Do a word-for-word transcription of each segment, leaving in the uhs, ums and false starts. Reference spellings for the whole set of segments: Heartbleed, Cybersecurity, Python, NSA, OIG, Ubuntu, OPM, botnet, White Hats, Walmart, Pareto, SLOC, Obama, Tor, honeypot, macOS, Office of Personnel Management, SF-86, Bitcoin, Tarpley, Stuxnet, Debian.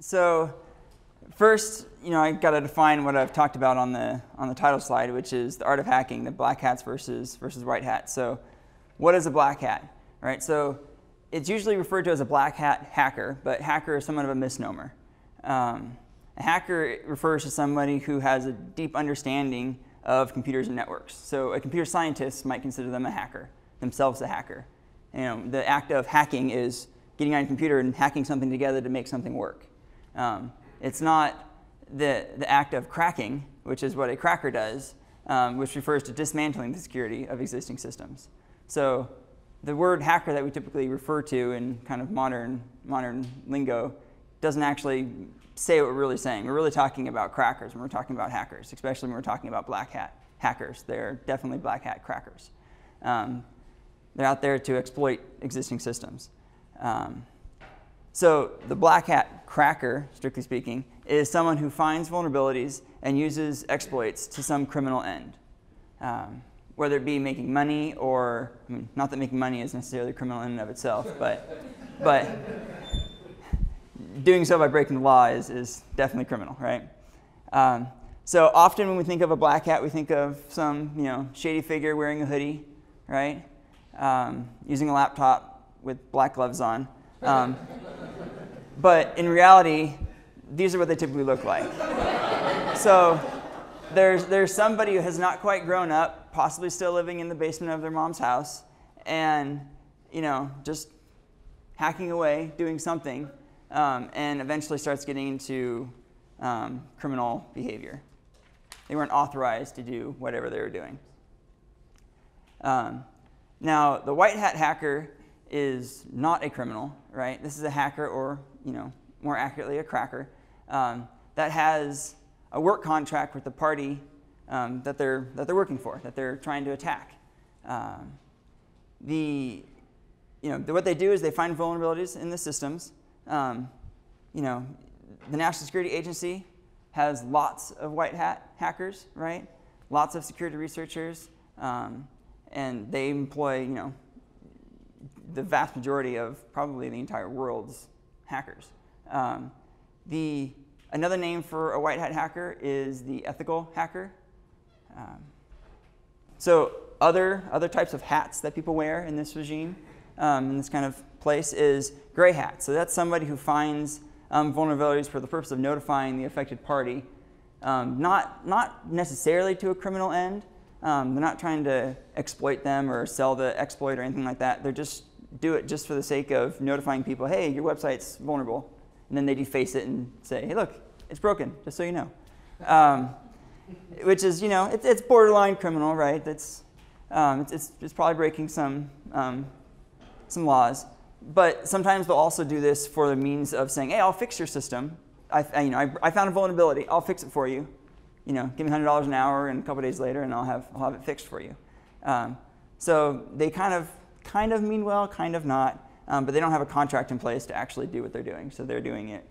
So first, you know, I've got to define what I've talked about on the on the title slide, which is the art of hacking, the black hats versus versus white hats. So what is a black hat? All right, so it's usually referred to as a black hat hacker, but hacker is somewhat of a misnomer. Um, a hacker refers to somebody who has a deep understanding of computers and networks. So a computer scientist might consider them a hacker, themselves a hacker. You know, the act of hacking is getting on a computer and hacking something together to make something work. Um, it's not the, the act of cracking, which is what a cracker does, um, which refers to dismantling the security of existing systems. So the word hacker that we typically refer to in kind of modern, modern lingo doesn't actually say what we're really saying. We're really talking about crackers when we're talking about hackers, especially when we're talking about black hat hackers. They're definitely black hat crackers. Um, they're out there to exploit existing systems. Um, so the black hat cracker, strictly speaking, is someone who finds vulnerabilities and uses exploits to some criminal end. Um, whether it be making money or, I mean, not that making money is necessarily criminal in and of itself, but, but doing so by breaking the law is, is definitely criminal, right? Um, so often when we think of a black hat, we think of some, you know, shady figure wearing a hoodie, right? Um, using a laptop with black gloves on. Um, but in reality, these are what they typically look like. So there's, there's somebody who has not quite grown up, possibly still living in the basement of their mom's house, and, you know, just hacking away, doing something, um, and eventually starts getting into um, criminal behavior. They weren't authorized to do whatever they were doing. Um, now, the white hat hacker is not a criminal, right? This is a hacker, or, you know, more accurately, a cracker, um, that has a work contract with the party Um, that they're that they're working for, that they're trying to attack. Um, the you know the, what they do is they find vulnerabilities in the systems. Um, you know, the National Security Agency has lots of white hat hackers, right? Lots of security researchers, um, and they employ you know the vast majority of probably the entire world's hackers. Um, the another name for a white hat hacker is the ethical hacker. Um, so other, other types of hats that people wear in this regime, um, in this kind of place, is gray hat. So that's somebody who finds um, vulnerabilities for the purpose of notifying the affected party, um, not, not necessarily to a criminal end. Um, they're not trying to exploit them or sell the exploit or anything like that. They're just do it just for the sake of notifying people, hey, your website's vulnerable. And then they deface it and say, hey, look, it's broken, just so you know. Um, Which is, you know, it, it's borderline criminal, right? That's, um, it's, it's, it's probably breaking some, um, some laws. But sometimes they'll also do this for the means of saying, hey, I'll fix your system. I, I, you know, I, I found a vulnerability. I'll fix it for you. You know, give me one hundred dollars an hour, and a couple days later, and I'll have, I'll have it fixed for you. Um, so they kind of, kind of mean well, kind of not. Um, but they don't have a contract in place to actually do what they're doing. So they're doing it,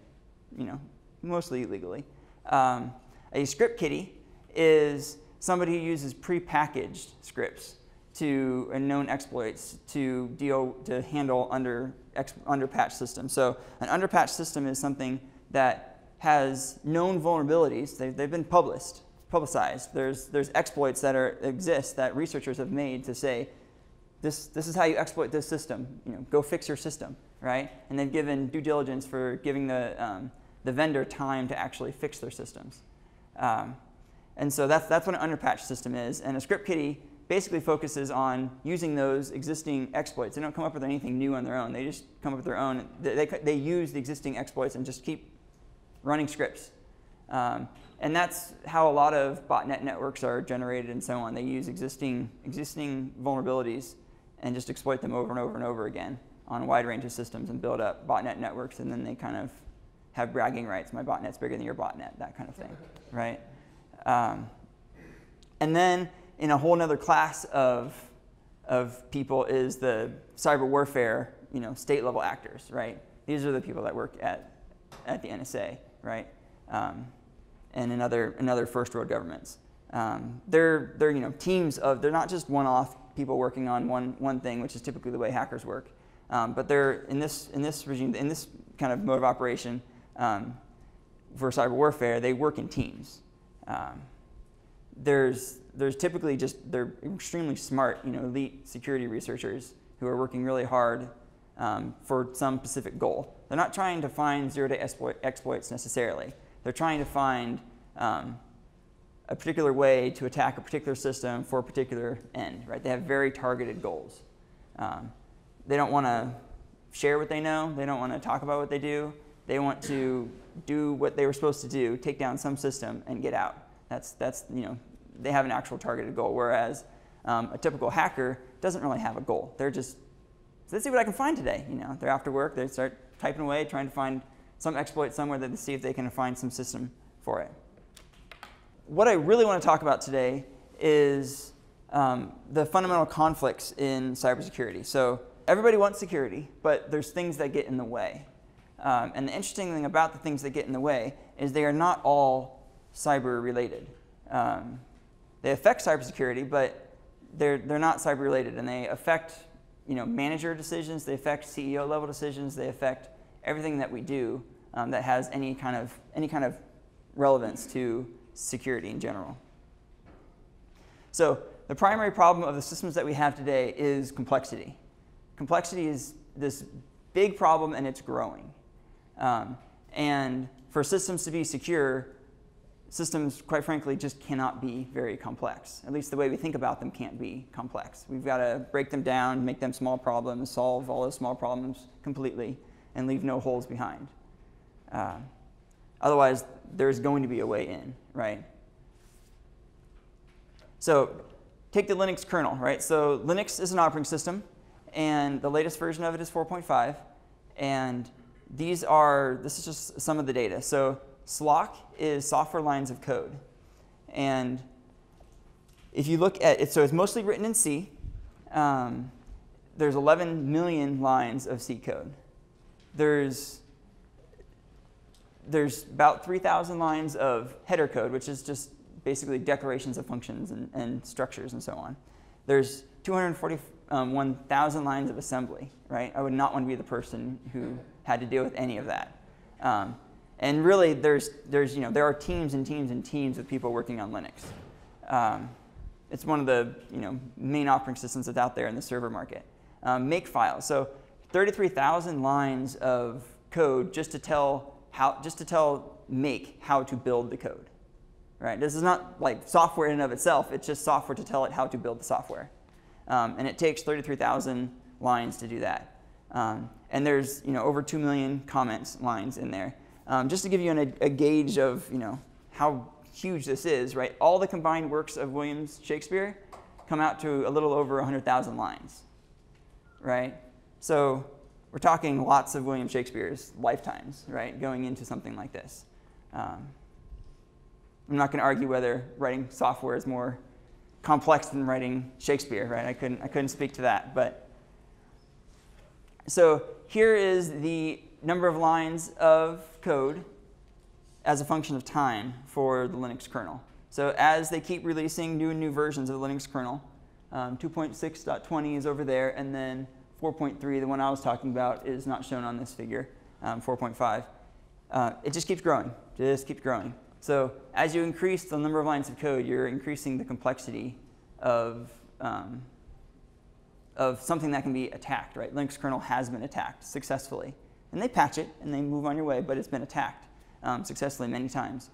you know, mostly illegally. Um, a script kiddie is somebody who uses prepackaged scripts to and known exploits to deal to handle under ex, underpatched systems. So an underpatched system is something that has known vulnerabilities. They've, they've been published, publicized. There's there's exploits that are exist that researchers have made to say, this this is how you exploit this system. You know, go fix your system, right? And they've given due diligence for giving the um, the vendor time to actually fix their systems. Um, And so that's, that's what an underpatched system is. And a script kiddie basically focuses on using those existing exploits. They don't come up with anything new on their own. They just come up with their own. They, they, they use the existing exploits and just keep running scripts. Um, and that's how a lot of botnet networks are generated and so on. They use existing, existing vulnerabilities and just exploit them over and over and over again on a wide range of systems and build up botnet networks. And then they kind of have bragging rights. My botnet's bigger than your botnet, that kind of thing, right? Um, and then in a whole other class of, of people is the cyber warfare, you know, state level actors, right? These are the people that work at, at the N S A, right? Um, and in other, in other first world governments. Um, they're, they're, you know, teams of, they're not just one-off people working on one, one thing, which is typically the way hackers work. Um, but they're, in this, in this regime, in this kind of mode of operation, um, for cyber warfare, they work in teams. Um, there's there's typically just they're extremely smart, you know, elite security researchers who are working really hard um, for some specific goal. They're not trying to find zero-day exploit, exploits necessarily. They're trying to find um, a particular way to attack a particular system for a particular end, right? They have very targeted goals. Um, they don't want to share what they know. They don't want to talk about what they do. They want to do what they were supposed to do, take down some system and get out. That's, that's you know, they have an actual targeted goal, whereas um, a typical hacker doesn't really have a goal. They're just, let's see what I can find today. You know, they're after work. They start typing away, trying to find some exploit somewhere that they see if they can find some system for it. What I really want to talk about today is um, the fundamental conflicts in cybersecurity. So everybody wants security, but there's things that get in the way. Um, and the interesting thing about the things that get in the way is they are not all cyber related. Um, they affect cybersecurity, but they're, they're not cyber related, and they affect you know, manager decisions, they affect C E O level decisions, they affect everything that we do um, that has any kind of, any kind of relevance to security in general. So the primary problem of the systems that we have today is complexity. Complexity is this big problem, and it's growing. Um, and for systems to be secure, systems, quite frankly, just cannot be very complex. At least the way we think about them can't be complex. We've got to break them down, make them small problems, solve all those small problems completely, and leave no holes behind. Uh, Otherwise, there's going to be a way in, right? So take the Linux kernel, right? So Linux is an operating system, and the latest version of it is four point five. And these are, this is just some of the data. So S L O C is software lines of code. And if you look at it, so it's mostly written in C. Um, there's eleven million lines of C code. There's There's about three thousand lines of header code, which is just basically declarations of functions and, and structures and so on. There's two hundred forty-one thousand lines of assembly, right? I would not want to be the person who had to deal with any of that. Um, and really, there's, there's, you know, there are teams and teams and teams of people working on Linux. Um, it's one of the you know, main operating systems that's out there in the server market. Um, make files. So thirty-three thousand lines of code just to tell How, just to tell make how to build the code, right? This is not like software in and of itself. It's just software to tell it how to build the software. Um, and it takes thirty-three thousand lines to do that. Um, and there's you know, over two million comments lines in there. Um, just to give you an, a gauge of you know, how huge this is, right? All the combined works of William Shakespeare come out to a little over one hundred thousand lines, right? So we're talking lots of William Shakespeare's lifetimes, right, going into something like this. Um, I'm not going to argue whether writing software is more complex than writing Shakespeare, right? I couldn't, I couldn't speak to that. But so here is the number of lines of code as a function of time for the Linux kernel. So as they keep releasing new and new versions of the Linux kernel, um, two point six point twenty is over there, and then four point three, the one I was talking about, is not shown on this figure, um, four point five. Uh, it just keeps growing, just keeps growing. So as you increase the number of lines of code, you're increasing the complexity of, um, of something that can be attacked, right? Linux kernel has been attacked successfully. And they patch it, and they move on your way, but it's been attacked um, successfully many times.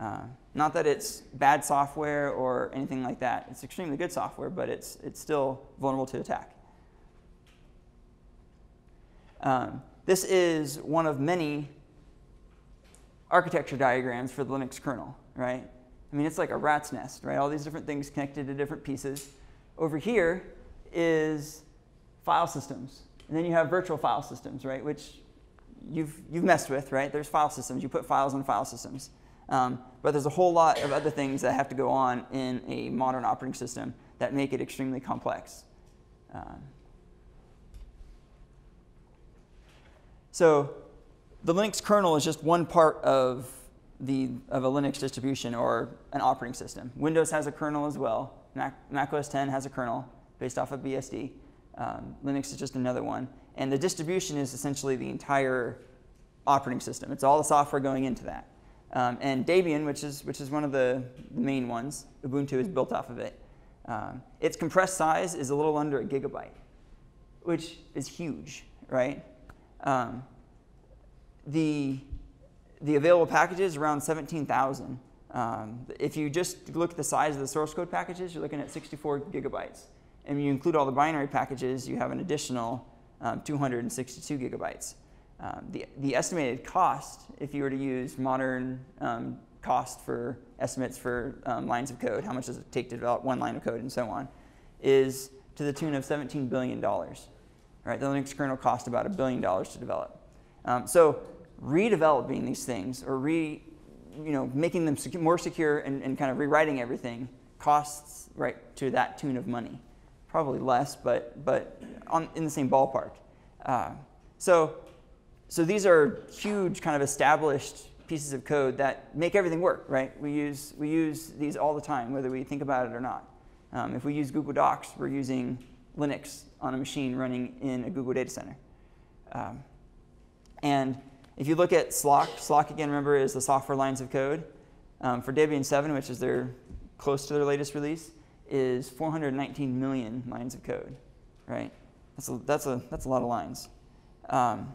Uh, not that it's bad software or anything like that. It's extremely good software, but it's, it's still vulnerable to attack. Um, this is one of many architecture diagrams for the Linux kernel, right? I mean, it's like a rat's nest, right? All these different things connected to different pieces. Over here is file systems. And then you have virtual file systems, right, which you've, you've messed with, right? There's file systems. You put files on file systems. Um, but there's a whole lot of other things that have to go on in a modern operating system that make it extremely complex. Um, So the Linux kernel is just one part of, the, of a Linux distribution or an operating system. Windows has a kernel as well. Mac, Mac O S ten has a kernel based off of B S D. Um, Linux is just another one. And the distribution is essentially the entire operating system. It's all the software going into that. Um, and Debian, which is, which is one of the main ones, Ubuntu is built off of it. Um, its compressed size is a little under a gigabyte, which is huge, right? Um, the, the available packages around seventeen thousand. Um, if you just look at the size of the source code packages, you're looking at sixty-four gigabytes. And when you include all the binary packages, you have an additional um, two hundred sixty-two gigabytes. Um, the, the estimated cost, if you were to use modern um, cost for estimates for um, lines of code, how much does it take to develop one line of code and so on, is to the tune of seventeen billion dollars. Right? The Linux kernel cost about a billion dollars to develop. Um, so redeveloping these things, or re, you know, making them secu more secure and, and kind of rewriting everything, costs right to that tune of money. Probably less, but, but on, in the same ballpark. Uh, so. So these are huge kind of established pieces of code that make everything work, right? We use, we use these all the time, whether we think about it or not. Um, if we use Google Docs, we're using Linux on a machine running in a Google data center. Um, and if you look at S L O C, S L O C again, remember, is the software lines of code. Um, for Debian seven, which is their close to their latest release, is four hundred nineteen million lines of code, right? That's a, that's a, that's a lot of lines. Um,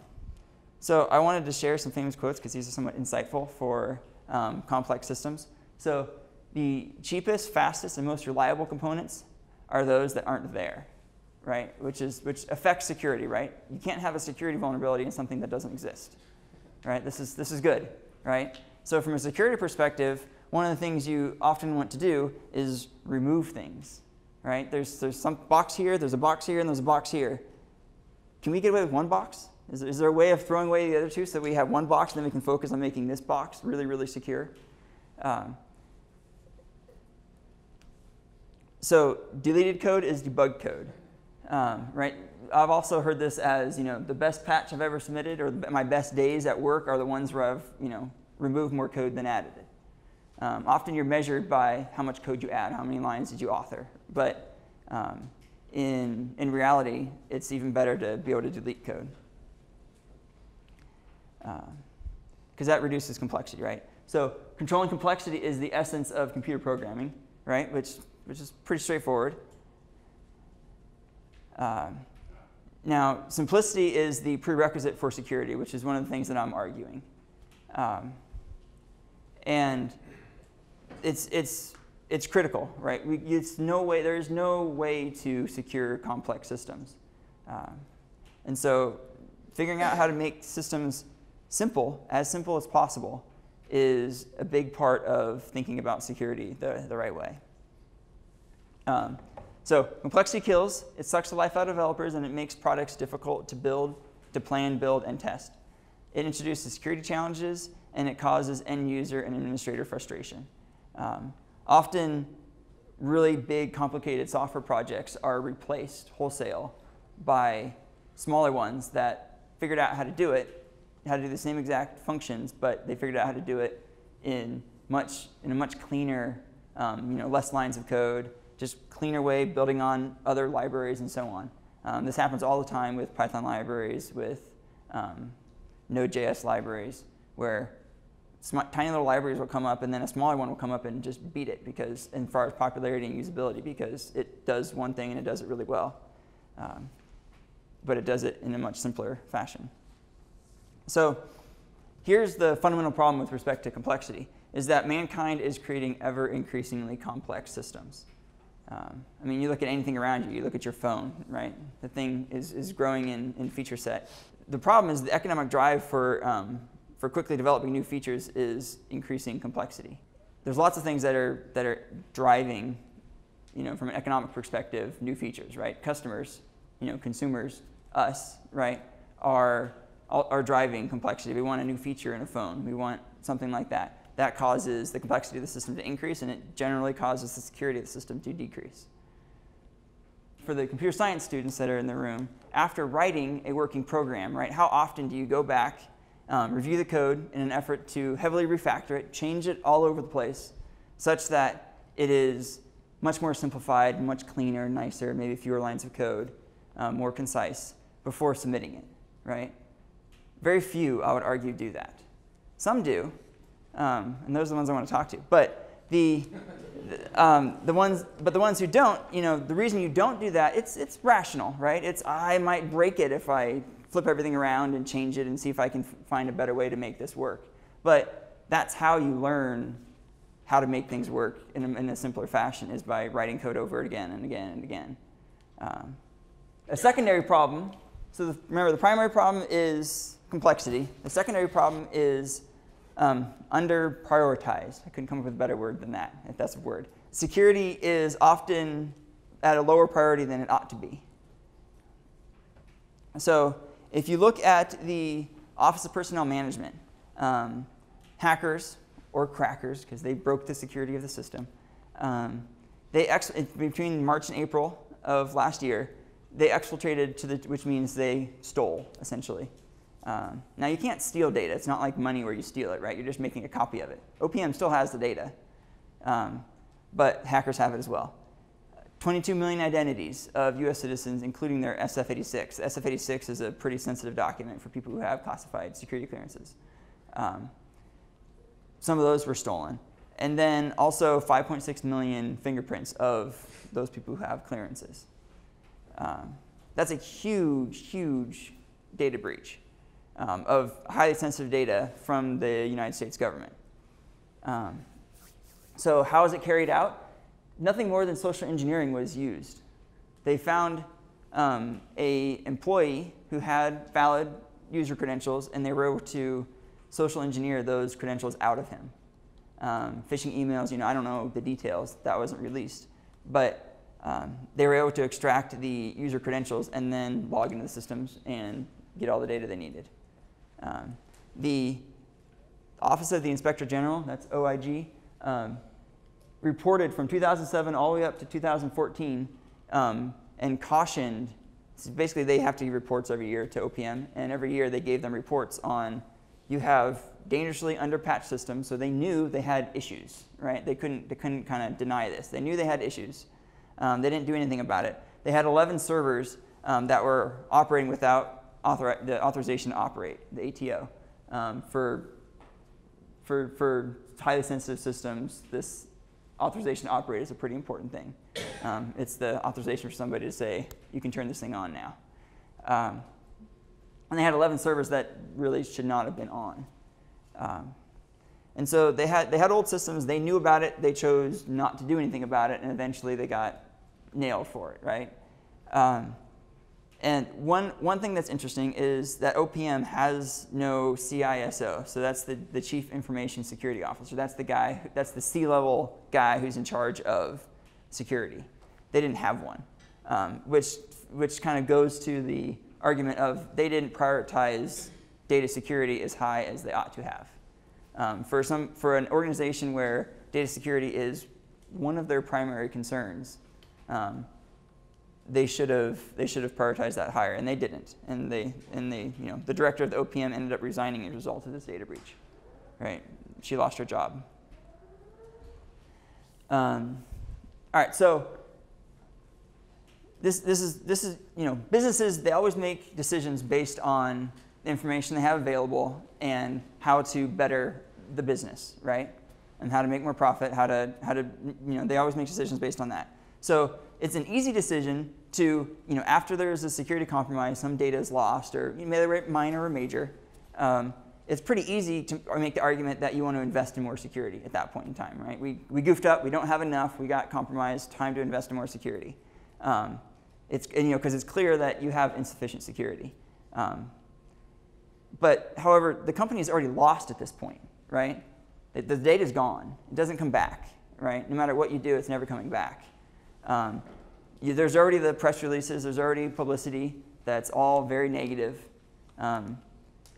So I wanted to share some famous quotes because these are somewhat insightful for um, complex systems. So the cheapest, fastest, and most reliable components are those that aren't there, right? Which is which affects security, right? You can't have a security vulnerability in something that doesn't exist, right? This is this is good, right? So from a security perspective, one of the things you often want to do is remove things, right? There's there's some box here, there's a box here, and there's a box here. Can we get away with one box? Is there, is there a way of throwing away the other two so that we have one box and then we can focus on making this box really, really secure? Um, so deleted code is debugged code, um, right? I've also heard this as, you know, the best patch I've ever submitted, or my best days at work are the ones where I've, you know, removed more code than added it. Um, often you're measured by how much code you add, how many lines did you author, but um, in, in reality, it's even better to be able to delete code, because uh, that reduces complexity, right? So controlling complexity is the essence of computer programming, right? Which, which is pretty straightforward. Uh, now, simplicity is the prerequisite for security, which is one of the things that I'm arguing. Um, and it's, it's, it's critical, right? We, it's no way, there is no way to secure complex systems. Uh, and so figuring out how to make systems simple, as simple as possible, is a big part of thinking about security the, the right way. Um, so complexity kills. It sucks the life out of developers, and it makes products difficult to build, to plan, build, and test. It introduces security challenges, and it causes end user and administrator frustration. Um, often, really big, complicated software projects are replaced wholesale by smaller ones that figured out how to do it, how to do the same exact functions, but they figured out how to do it in much in a much cleaner, um, you know, less lines of code, just cleaner way, building on other libraries and so on. Um, this happens all the time with Python libraries, with um, Node J S libraries, where tiny little libraries will come up, and then a smaller one will come up and just beat it, because, as far as popularity and usability, because it does one thing and it does it really well, um, but it does it in a much simpler fashion. So here's the fundamental problem with respect to complexity, is that mankind is creating ever-increasingly complex systems. Um, I mean, you look at anything around you. You look at your phone, right? The thing is, is growing in, in feature set. The problem is the economic drive for, um, for quickly developing new features is increasing complexity. There's lots of things that are, that are driving, you know, from an economic perspective, new features, right? Customers, you know, consumers, us, right, are... are driving complexity. We want a new feature in a phone. We want something like that. That causes the complexity of the system to increase, and it generally causes the security of the system to decrease. For the computer science students that are in the room, after writing a working program, right, how often do you go back, um, review the code in an effort to heavily refactor it, change it all over the place, such that it is much more simplified, much cleaner, nicer, maybe fewer lines of code, um, more concise, before submitting it, right? Very few, I would argue, do that. Some do, um, and those are the ones I want to talk to. But the, the, um, the ones, but the ones who don't, you know, the reason you don't do that, it's it's rational, right? It's I might break it if I flip everything around and change it and see if I can find a better way to make this work. But that's how you learn how to make things work in a, in a simpler fashion, is by writing code over it again and again and again. Um, a secondary problem. So the, remember, the primary problem is complexity. The secondary problem is um, under-prioritized. I couldn't come up with a better word than that, if that's a word. Security is often at a lower priority than it ought to be. So if you look at the Office of Personnel Management, um, hackers, or crackers, because they broke the security of the system, um, they ex between March and April of last year, they exfiltrated, to the, which means they stole, essentially. Um, now, you can't steal data. It's not like money where you steal it, right? You're just making a copy of it. O P M still has the data, um, but hackers have it as well. twenty-two million identities of U S citizens, including their S F eighty-six. S F eighty-six is a pretty sensitive document for people who have classified security clearances. Um, some of those were stolen. And then also five point six million fingerprints of those people who have clearances. Um, that's a huge, huge data breach um, of highly sensitive data from the United States government. Um, so how is it carried out? Nothing more than social engineering was used. They found um, an employee who had valid user credentials, and they were able to social engineer those credentials out of him. Um, phishing emails, you know, I don't know the details. That wasn't released. But Um, they were able to extract the user credentials and then log into the systems and get all the data they needed. Um, the Office of the Inspector General, that's O I G, um, reported from two thousand seven all the way up to two thousand fourteen um, and cautioned. So basically, they have to give reports every year to O P M, and every year they gave them reports on, you have dangerously under-patched systems, so they knew they had issues, right? They couldn't, they couldn't kind of deny this. They knew they had issues. Um, they didn't do anything about it. They had eleven servers um, that were operating without author the authorization to operate, the A T O, um, for, for, for highly sensitive systems. This authorization to operate is a pretty important thing. Um, it's the authorization for somebody to say, you can turn this thing on now. Um, and they had eleven servers that really should not have been on. Um, And so they had, they had old systems, they knew about it, they chose not to do anything about it, and eventually they got nailed for it, right? Um, and one, one thing that's interesting is that O P M has no C I S O, so that's the, the Chief Information Security Officer. That's the guy, that's the C-level guy who's in charge of security. They didn't have one, um, which, which kind of goes to the argument of they didn't prioritize data security as high as they ought to have. Um, for, some, for an organization where data security is one of their primary concerns, um, they should have they should have prioritized that higher, and they didn't. And they and they you know the director of the O P M ended up resigning as a result of this data breach. Right, she lost her job. Um, all right, so this this is this is you know businesses, they always make decisions based on the information they have available and how to better the business, right? And how to make more profit, how to, how to, you know, they always make decisions based on that. So it's an easy decision to, you know, after there's a security compromise, some data is lost, or you may be minor or major, um, it's pretty easy to make the argument that you want to invest in more security at that point in time, right? We, we goofed up, we don't have enough, we got compromised, time to invest in more security. Um, it's, and, you know, because it's clear that you have insufficient security. Um, But, however, the company is already lost at this point, right? The data's gone. It doesn't come back, right? No matter what you do, it's never coming back. Um, you, there's already the press releases. There's already publicity that's all very negative. Um,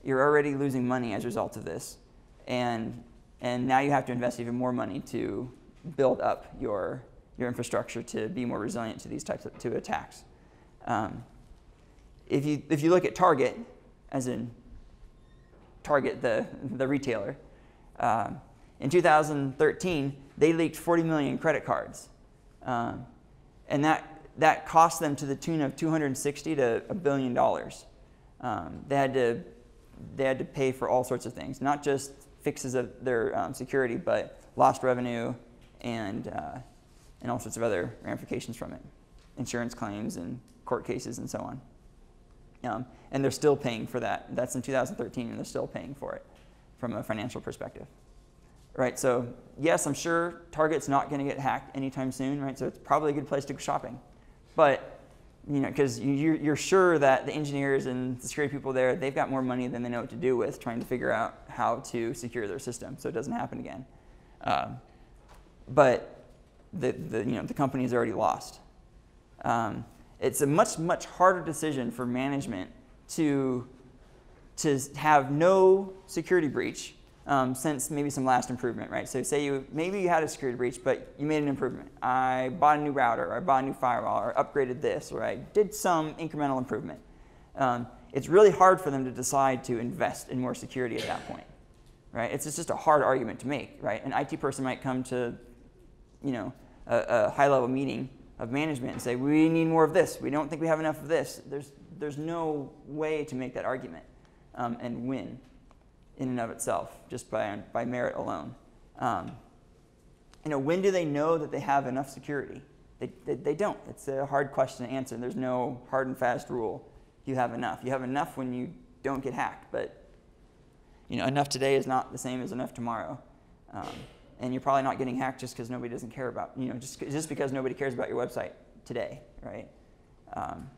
you're already losing money as a result of this. And, and now you have to invest even more money to build up your, your infrastructure to be more resilient to these types of to attacks. Um, if, you, if you look at Target, as in Target, the, the retailer. Uh, in two thousand thirteen, they leaked forty million credit cards. Um, and that, that cost them to the tune of two hundred sixty to a billion dollars. Um, they had to they had to pay for all sorts of things, not just fixes of their um, security, but lost revenue and, uh, and all sorts of other ramifications from it, insurance claims and court cases and so on. Um, and they're still paying for that. That's in two thousand thirteen, and they're still paying for it from a financial perspective. Right, so yes, I'm sure Target's not going to get hacked anytime soon, right? So it's probably a good place to go shopping. But, you know, because you're, you're sure that the engineers and the security people there, they've got more money than they know what to do with trying to figure out how to secure their system so it doesn't happen again. Um, but the, the, you know, the company's already lost. Um, it's a much, much harder decision for management to, to have no security breach Um, since maybe some last improvement, right? So say you, maybe you had a security breach, but you made an improvement. I bought a new router, or I bought a new firewall, or upgraded this, or I did some incremental improvement. Um, it's really hard for them to decide to invest in more security at that point, right? It's just, just a hard argument to make, right? An I T person might come to, you know, a, a high-level meeting of management and say, we need more of this. We don't think we have enough of this. There's, there's no way to make that argument um, and win in and of itself, just by, by merit alone. Um, you know, when do they know that they have enough security? They, they, they don't. It's a hard question to answer, and there's no hard and fast rule. You have enough. You have enough when you don't get hacked, but you know, enough today is not the same as enough tomorrow. Um, and you're probably not getting hacked just because nobody doesn't care about, you know, just, just because nobody cares about your website today, right? Um,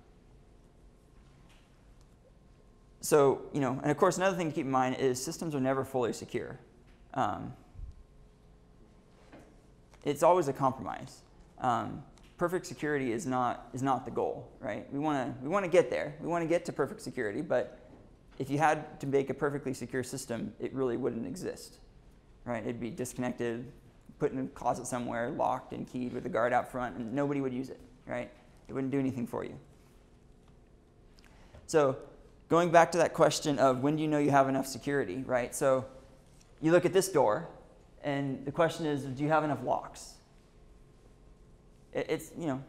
So, you know, and of course, another thing to keep in mind is systems are never fully secure. Um, it's always a compromise. Um, perfect security is not is not the goal, right? We want to we want to get there. We want to get to perfect security, but if you had to make a perfectly secure system, it really wouldn't exist, right? It'd be disconnected, put in a closet somewhere, locked and keyed with a guard out front, and nobody would use it, right? It wouldn't do anything for you. So, going back to that question of when do you know you have enough security, right? So you look at this door, and the question is, do you have enough locks? It's, you know,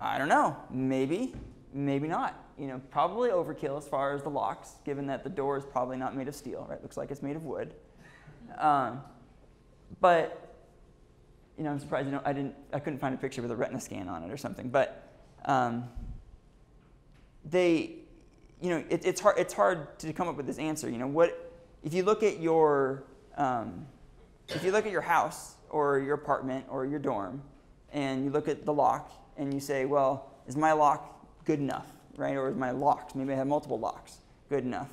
I don't know. Maybe, maybe not. You know, probably overkill as far as the locks, given that the door is probably not made of steel, right? It looks like it's made of wood. Um, but, you know, I'm surprised you know, I didn't, I couldn't find a picture with a retina scan on it or something. But um, they... You know, it, it's hard. It's hard to come up with this answer. You know, what if you look at your um, if you look at your house or your apartment or your dorm, and you look at the lock and you say, well, is my lock good enough, right? Or is my locks? Maybe I have multiple locks. Good enough.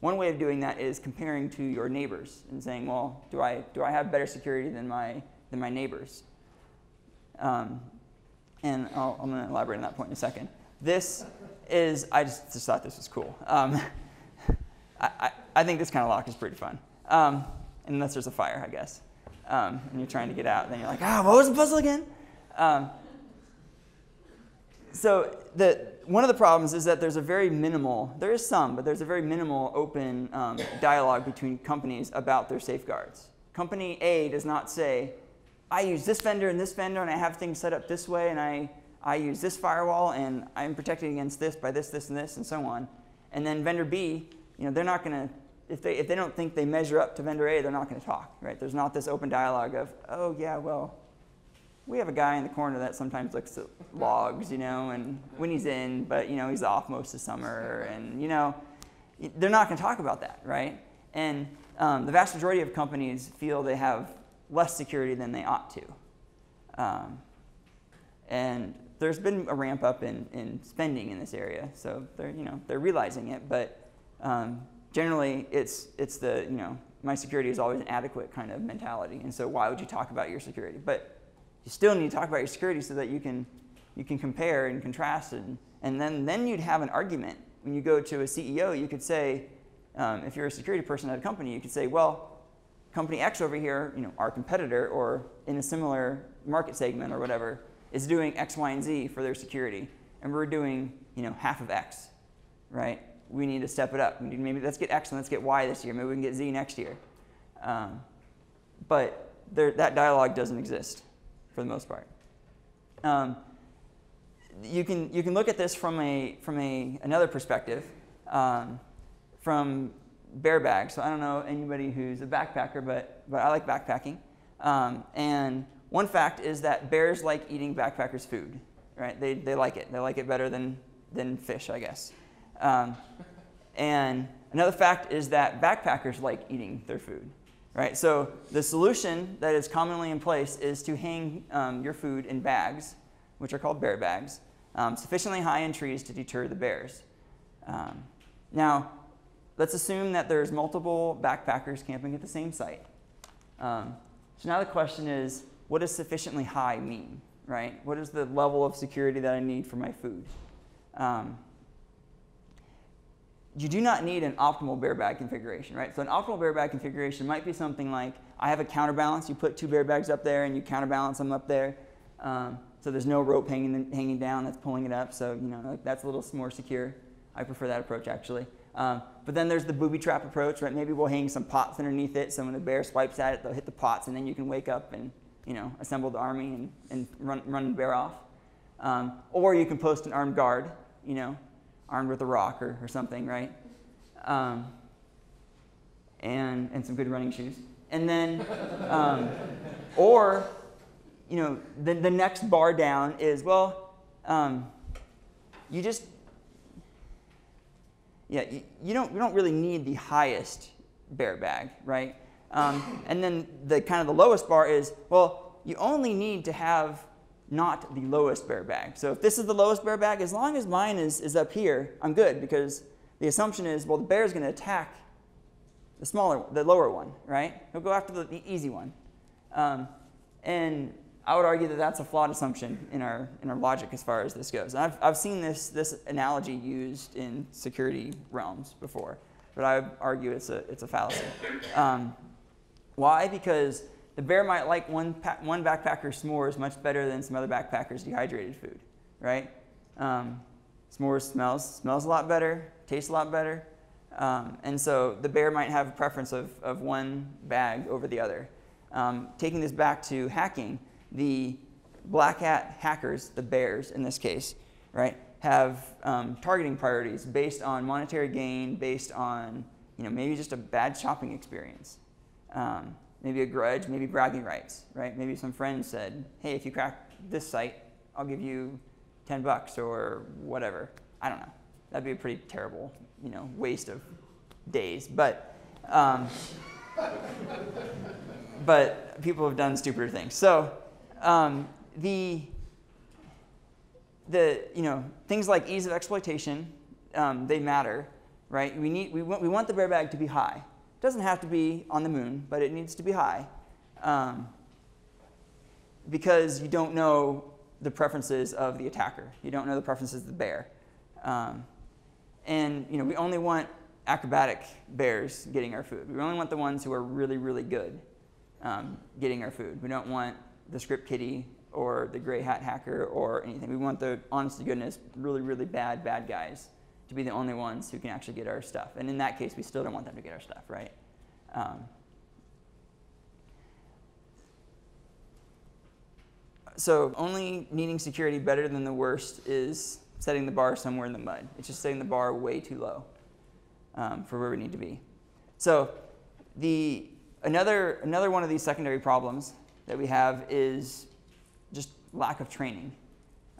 One way of doing that is comparing to your neighbors and saying, well, do I do I have better security than my than my neighbors? Um, and I'll, I'm going to elaborate on that point in a second. This is, I just, just thought this was cool. Um, I, I, I think this kind of lock is pretty fun. Um, unless there's a fire, I guess. Um, and you're trying to get out, then you're like, ah, what was the puzzle again? Um, so the, one of the problems is that there's a very minimal, there is some, but there's a very minimal open um, dialogue between companies about their safeguards. Company A does not say, I use this vendor and this vendor, and I have things set up this way, and I I use this firewall, and I'm protected against this by this, this, and this, and so on. And then vendor B, you know, they're not going to, if they, if they don't think they measure up to vendor A, they're not going to talk, right? There's not this open dialogue of, oh, yeah, well, we have a guy in the corner that sometimes looks at logs, you know, and when he's in, but, you know, he's off most of the summer, and, you know, they're not going to talk about that, right? And um, the vast majority of companies feel they have less security than they ought to. Um, and there's been a ramp up in, in spending in this area, so they're you know they're realizing it. But um, generally, it's it's the you know my security is always inadequate kind of mentality, and so why would you talk about your security? But you still need to talk about your security so that you can you can compare and contrast, and and then then you'd have an argument when you go to a C E O. You could say, um, if you're a security person at a company, you could say, well, company X over here, you know, our competitor or in a similar market segment or whatever, is doing X, Y, and Z for their security, and we're doing you know half of X, right? We need to step it up. Maybe let's get X and let's get Y this year. Maybe we can get Z next year. Um, but there, that dialogue doesn't exist for the most part. Um, you can you can look at this from a from a another perspective, um, from bear bag. So I don't know anybody who's a backpacker, but, but I like backpacking. Um, and one fact is that bears like eating backpackers' food, right? They, they like it. They like it better than, than fish, I guess. Um, and another fact is that backpackers like eating their food, right? So the solution that is commonly in place is to hang um, your food in bags, which are called bear bags, um, sufficiently high in trees to deter the bears. Um, now, let's assume that there's multiple backpackers camping at the same site. Um, so now the question is, what does sufficiently high mean, right? What is the level of security that I need for my food? Um, you do not need an optimal bear bag configuration, right? So an optimal bear bag configuration might be something like, I have a counterbalance. You put two bear bags up there, and you counterbalance them up there. Um, so there's no rope hanging, hanging down that's pulling it up. So you know, like, that's a little more secure. I prefer that approach, actually. Um, but then there's the booby trap approach, right? Maybe we'll hang some pots underneath it, so when the bear swipes at it, they'll hit the pots, and then you can wake up and you know, assemble the army and, and run, run the bear off. Um, or you can post an armed guard, you know, armed with a rock or, or something, right? Um, and, and some good running shoes. And then, um, or, you know, the, the next bar down is, well, um, you just, Yeah, you, you, don't, you don't really need the highest bear bag, right? Um, and then the kind of the lowest bar is, well, you only need to have not the lowest bear bag. So if this is the lowest bear bag, as long as mine is, is up here, I'm good, because the assumption is, well, the bear is going to attack the smaller, the lower one, right? He'll go after the, the easy one. Um, and I would argue that that's a flawed assumption in our, in our logic as far as this goes. And I've, I've seen this, this analogy used in security realms before, but I would argue it's a, it's a fallacy. Um, why? Because the bear might like one, one backpacker's s'mores much better than some other backpacker's dehydrated food, right? Um, s'mores smells, smells a lot better, tastes a lot better. Um, and so the bear might have a preference of, of one bag over the other. Um, taking this back to hacking, the black hat hackers, the bears in this case, right, have um, targeting priorities based on monetary gain, based on you know maybe just a bad shopping experience, um, maybe a grudge, maybe bragging rights, right? Maybe some friend said, "Hey, if you crack this site, I'll give you ten bucks or whatever." I don't know. That'd be a pretty terrible, you know, waste of days, but. Um, but people have done stupider things. So. Um, the, the, you know, things like ease of exploitation, um, they matter, right? We, need, we, want, we want the bear bag to be high. It doesn't have to be on the moon, but it needs to be high, um, because you don't know the preferences of the attacker. You don't know the preferences of the bear. Um, and, you know, we only want acrobatic bears getting our food. We only want the ones who are really, really good um, getting our food. We don't want the script kiddie or the gray hat hacker or anything. We want the, honest to goodness, really, really bad, bad guys to be the only ones who can actually get our stuff. And in that case, we still don't want them to get our stuff, right? Um, so only needing security better than the worst is setting the bar somewhere in the mud. It's just setting the bar way too low um, for where we need to be. So the, another, another one of these secondary problems that we have is just lack of training.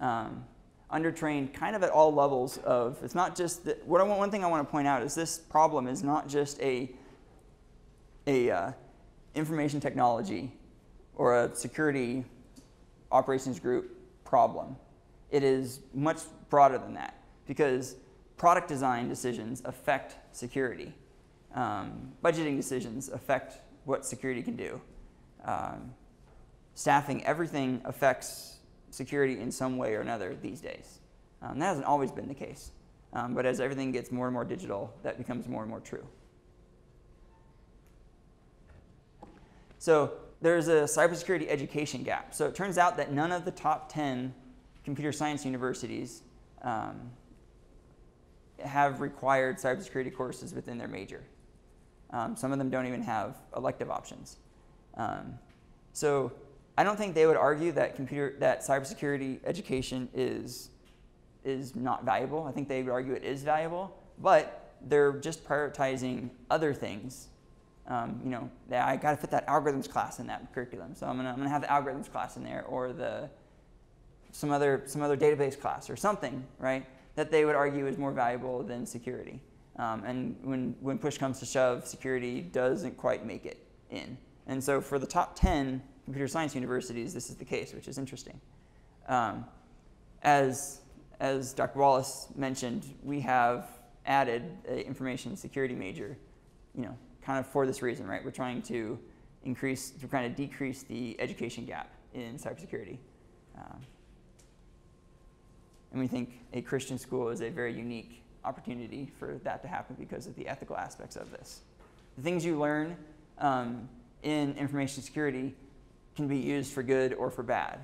Um, undertrained kind of at all levels of, it's not just, the, what I want, one thing I want to point out is this problem is not just a, a uh, information technology or a security operations group problem. It is much broader than that, because product design decisions affect security. Um, budgeting decisions affect what security can do. Um, Staffing, everything affects security in some way or another these days. Um, that hasn't always been the case. Um, but as everything gets more and more digital, that becomes more and more true. So there's a cybersecurity education gap. So it turns out that none of the top ten computer science universities um, have required cybersecurity courses within their major. Um, some of them don't even have elective options. Um, so I don't think they would argue that computer that cybersecurity education is is not valuable. I think they would argue it is valuable, but they're just prioritizing other things. Um, you know, I got to fit that algorithms class in that curriculum, so I'm gonna I'm gonna have the algorithms class in there, or the some other some other database class or something, right? That they would argue is more valuable than security. Um, and when when push comes to shove, security doesn't quite make it in. And so for the top ten computer science universities, this is the case, which is interesting. Um, as as Doctor Wallace mentioned, we have added an information security major, you know, kind of for this reason, right? We're trying to increase, to kind of decrease the education gap in cybersecurity. Um, and we think a Christian school is a very unique opportunity for that to happen because of the ethical aspects of this. The things you learn um, in information security can be used for good or for bad,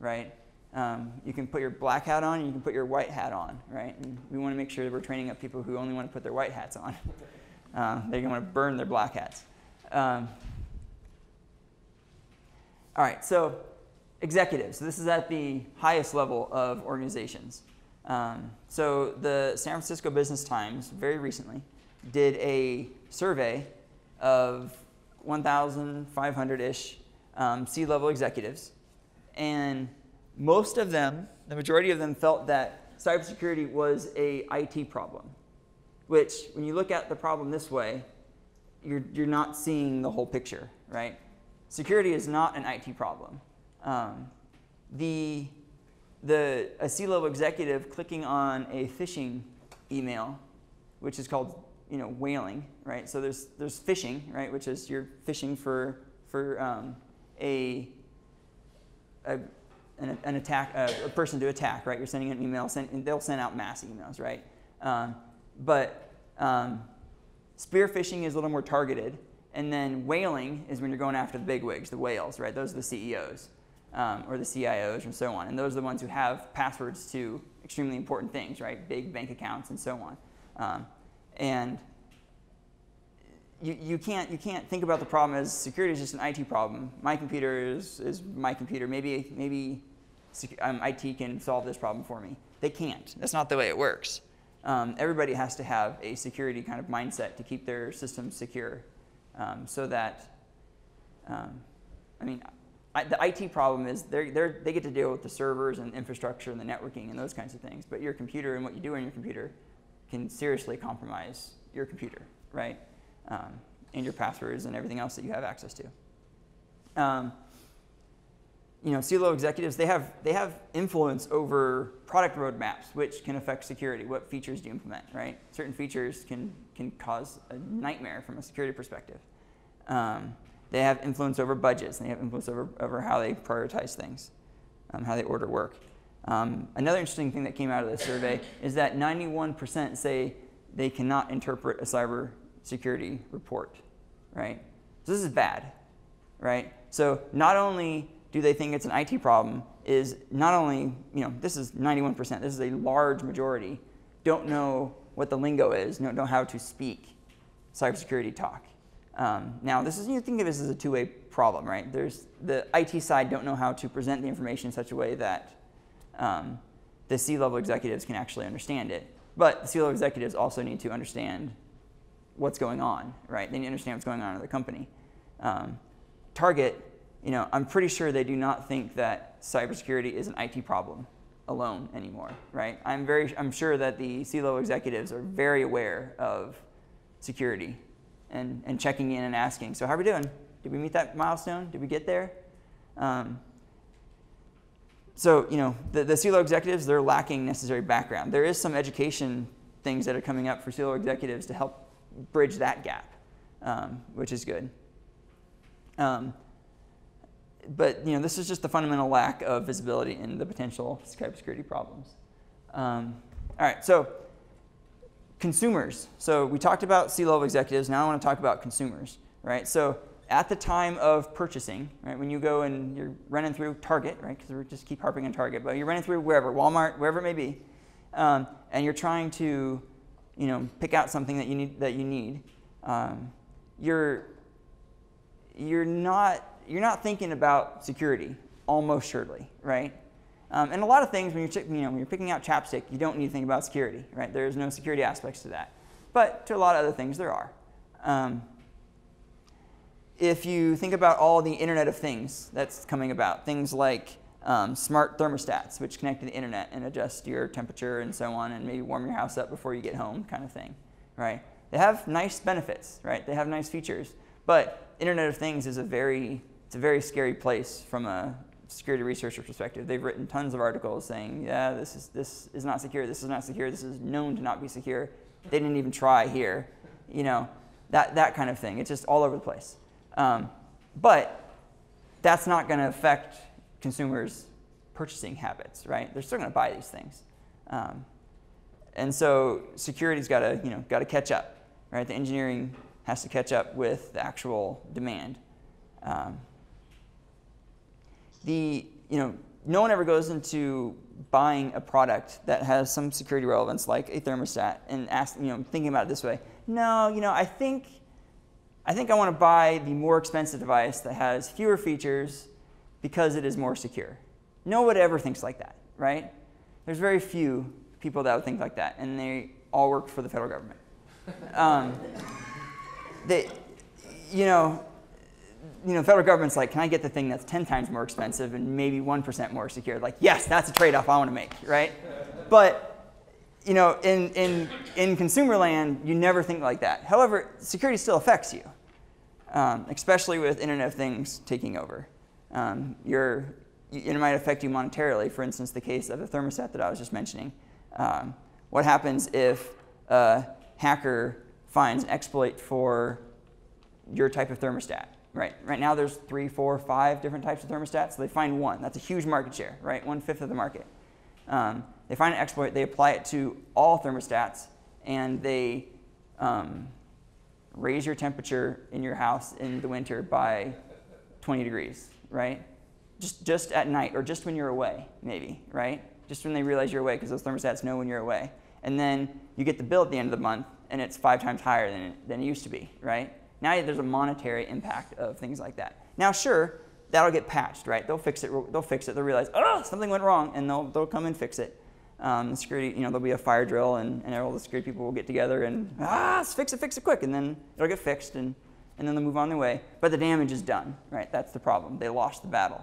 right? Um, you can put your black hat on, and you can put your white hat on, right? And we want to make sure that we're training up people who only want to put their white hats on. Uh, they're going to want to burn their black hats. Um, all right, so executives. So this is at the highest level of organizations. Um, so the San Francisco Business Times, very recently, did a survey of one thousand five hundred-ish um, C-level executives. And most of them, the majority of them, felt that cybersecurity was a I T problem. Which, when you look at the problem this way, you're, you're not seeing the whole picture, right? Security is not an I T problem. Um, the, the, a C-level executive clicking on a phishing email, which is called, you know, whaling, right? So there's, there's phishing, right, which is you're phishing for, for um, a, a, an, an attack, a, a person to attack, right? You're sending an email, send, and they'll send out mass emails, right? Um, But um, spear phishing is a little more targeted. And then whaling is when you're going after the bigwigs, the whales, right? Those are the C E Os um, or the C I Os and so on. And those are the ones who have passwords to extremely important things, right? Big bank accounts and so on. Um, and you, you, can't, you can't think about the problem as security is just an I T problem. My computer is, is my computer. Maybe, maybe um, I T can solve this problem for me. They can't. That's not the way it works. Um, everybody has to have a security kind of mindset to keep their systems secure, um, so that, um, I mean, I, the I T problem is they're, they're, they get to deal with the servers and infrastructure and the networking and those kinds of things, but your computer and what you do on your computer can seriously compromise your computer, right? Um, and your passwords and everything else that you have access to. Um, You know, C-level executives, they have, they have influence over product roadmaps, which can affect security. What features do you implement, right? Certain features can, can cause a nightmare from a security perspective. Um, they have influence over budgets, and they have influence over, over how they prioritize things, um, how they order work. Um, another interesting thing that came out of this survey is that ninety-one percent say they cannot interpret a cybersecurity report, right? So this is bad, right? So not only do they think it's an I T problem, is not only, you know, this is ninety-one percent, this is a large majority, don't know what the lingo is, don't know how to speak cybersecurity talk. Um, now, this is, you think of this as a two-way problem, right? There's the I T side don't know how to present the information in such a way that um, the C-level executives can actually understand it. But the C-level executives also need to understand what's going on, right? They need to understand what's going on in the company. Um, Target, you know, I'm pretty sure they do not think that cybersecurity is an I T problem alone anymore, right? I'm very, I'm sure that the C-level executives are very aware of security and, and checking in and asking, so how are we doing? Did we meet that milestone? Did we get there? Um, so, you know, the, the C-level executives, they're lacking necessary background. There is some education things that are coming up for C-level executives to help bridge that gap, um, which is good. Um, But you know, this is just the fundamental lack of visibility in the potential cybersecurity problems. Um, all right, so consumers. So we talked about C-level executives. Now I want to talk about consumers, right? So at the time of purchasing, right, when you go and you're running through Target, right, because we just keep harping on Target, but you're running through wherever, Walmart, wherever it may be, um, and you're trying to, you know, pick out something that you need. That you need. Um, you're you're not. You're not thinking about security, almost surely, right? Um, and a lot of things when you're, you know, when you're picking out chapstick, you don't need to think about security, right? There's no security aspects to that. But to a lot of other things, there are. Um, if you think about all the Internet of Things that's coming about, things like um, smart thermostats, which connect to the Internet and adjust your temperature and so on, and maybe warm your house up before you get home kind of thing, right? They have nice benefits, right? They have nice features. But Internet of Things is a very, it's a very scary place from a security researcher perspective. They've written tons of articles saying, yeah, this is, this is not secure, this is not secure, this is known to not be secure. They didn't even try here, you know, that, that kind of thing. It's just all over the place. Um, but that's not going to affect consumers' purchasing habits, right? They're still going to buy these things. Um, and so security's got to, you know, got to catch up, right? The engineering has to catch up with the actual demand. Um, the, you know, no one ever goes into buying a product that has some security relevance, like a thermostat, and ask, you know, thinking about it this way. No, you know, I think, I think I want to buy the more expensive device that has fewer features because it is more secure. No one ever thinks like that, right? There's very few people that would think like that, and they all work for the federal government. Um, they, you know, you know, the federal government's like, can I get the thing that's ten times more expensive and maybe one percent more secure? Like, yes, that's a trade-off I want to make, right? But, you know, in, in, in consumer land, you never think like that. However, security still affects you, um, especially with Internet of Things taking over. Um, you're, it might affect you monetarily. For instance, the case of the thermostat that I was just mentioning. Um, what happens if a hacker finds an exploit for your type of thermostat? Right. Right now there's three, four, five different types of thermostats. So they find one. That's a huge market share, right? one fifth of the market. Um, they find an exploit. They apply it to all thermostats, and they um, raise your temperature in your house in the winter by twenty degrees, right? Just, just at night, or just when you're away, maybe, right? Just when they realize you're away, because those thermostats know when you're away. And then you get the bill at the end of the month, and it's five times higher than it, than it used to be, right? Now there's a monetary impact of things like that. Now, sure, that'll get patched, right? They'll fix it. They'll fix it. They'll realize, oh, something went wrong, and they'll they'll come and fix it. Um, the security, you know, there'll be a fire drill, and, and all the security people will get together and ah, let's fix it, fix it quick, and then it'll get fixed, and and then they'll move on their way. But the damage is done, right? That's the problem. They lost the battle.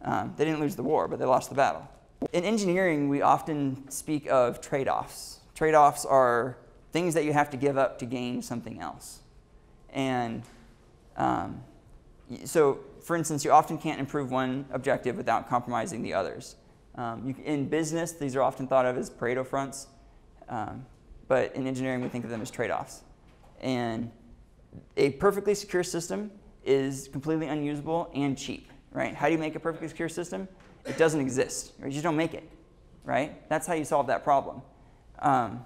Um, they didn't lose the war, but they lost the battle. In engineering, we often speak of trade-offs. Trade-offs are things that you have to give up to gain something else. And um, so, for instance, you often can't improve one objective without compromising the others. Um, you, in business, these are often thought of as Pareto fronts, um, but in engineering, we think of them as trade-offs. And a perfectly secure system is completely unusable and cheap, right? How do you make a perfectly secure system? It doesn't exist. Or you just don't make it, right? That's how you solve that problem. Um,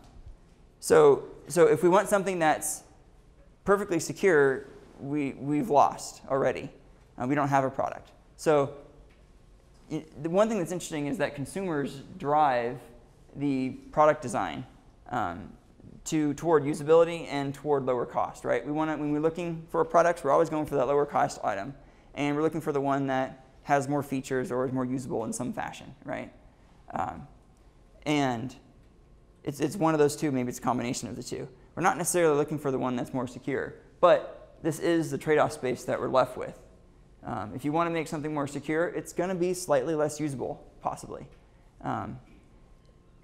so, so if we want something that's perfectly secure, we, we've lost already. Uh, we don't have a product. So it, the one thing that's interesting is that consumers drive the product design um, to, toward usability and toward lower cost, right? We wanna, when we're looking for products, we're always going for that lower cost item. And we're looking for the one that has more features or is more usable in some fashion, right? Um, and it's, it's one of those two. Maybe it's a combination of the two. We're not necessarily looking for the one that's more secure, but this is the trade-off space that we're left with. Um, if you want to make something more secure, it's going to be slightly less usable, possibly. Um,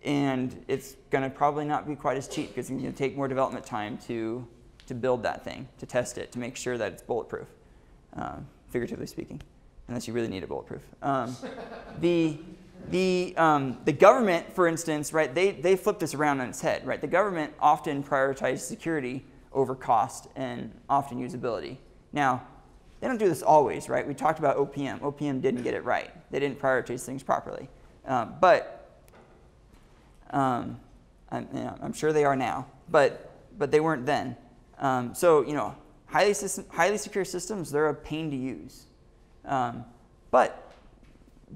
and it's going to probably not be quite as cheap, because it's going to take more development time to, to build that thing, to test it, to make sure that it's bulletproof, um, figuratively speaking, unless you really need a bulletproof. Um, the, The, um, the government, for instance, right, they, they flip this around on its head, right? The government often prioritizes security over cost and often usability. Now, they don't do this always, right? We talked about O P M. O P M didn't get it right. They didn't prioritize things properly. Um, but um, I'm, you know, I'm sure they are now, but, but they weren't then. Um, so, you know, highly, system, highly secure systems, they're a pain to use. Um, but